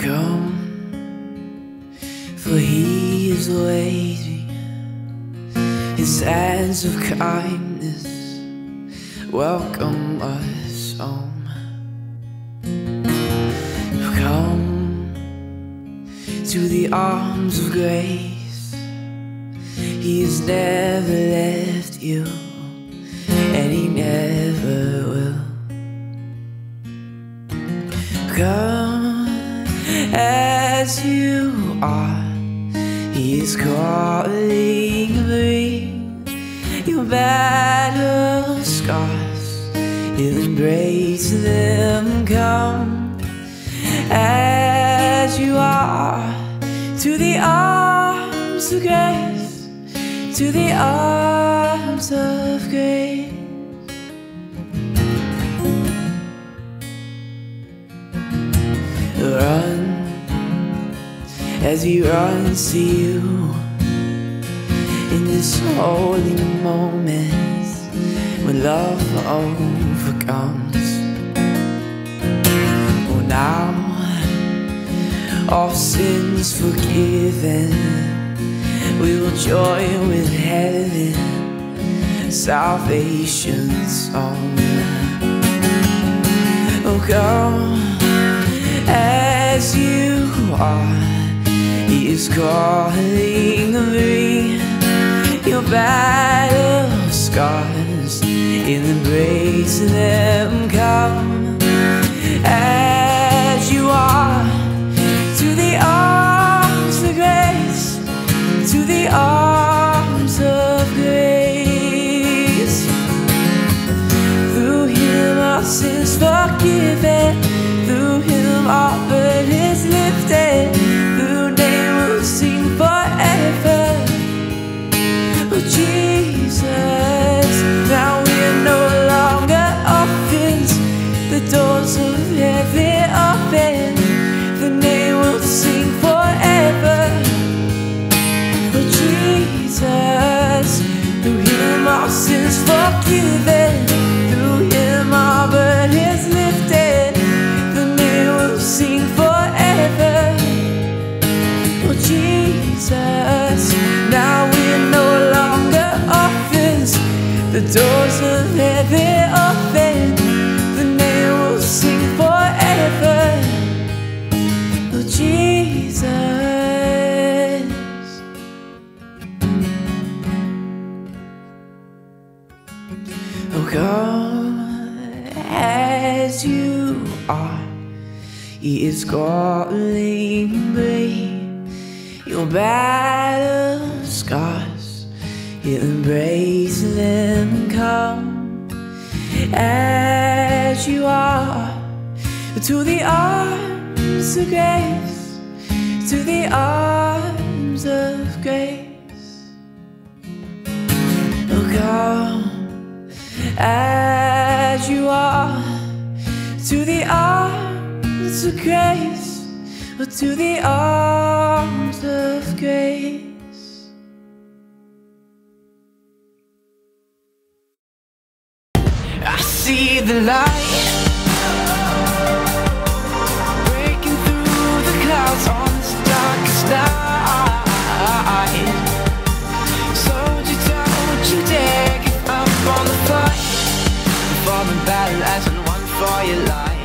Come, for he is waiting, his hands of kindness welcome us home. Come to the arms of grace, he has never left you and he never will. Come as you are, he is calling, bring your battle scars, he'll embrace them. Come as you are, to the arms of grace, to the arms of grace. Run as he runs to you in this holy moment when love overcomes. Oh, now all sins forgiven, we will join with heaven, salvation's song. Oh, come as you are, he is calling, bring your battle scars, in embrace them. Come as you are, to the arms of grace, to the arms of grace. Through him our sins forgiven, through him our burdens lifted. Our sins forgiven, through him our burdens lifted, the name will sing forever. Oh Jesus, now we're no longer orphans, the doors of heaven open, the name will sing forever. Oh Jesus. Come as you are, he is calling, bring your battle scars, he'll embrace them. Come as you are, to the arms of grace, to the arms of grace. Oh, come as you are, to the arms of grace, or to the arms of grace. I see the light. Battle as in one for your life.